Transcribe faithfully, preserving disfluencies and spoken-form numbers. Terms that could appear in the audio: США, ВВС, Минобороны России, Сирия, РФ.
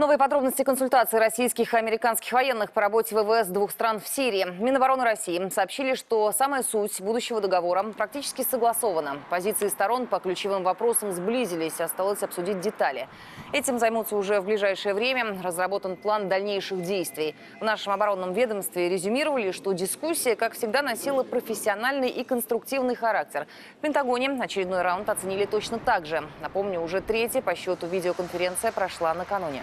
Новые подробности консультации российских и американских военных по работе ВВС двух стран в Сирии. Минобороны России сообщили, что самая суть будущего договора практически согласована. Позиции сторон по ключевым вопросам сблизились, осталось обсудить детали. Этим займутся уже в ближайшее время. Разработан план дальнейших действий. В нашем оборонном ведомстве резюмировали, что дискуссия, как всегда, носила профессиональный и конструктивный характер. В Пентагоне очередной раунд оценили точно так же. Напомню, уже третья по счету видеоконференция прошла накануне.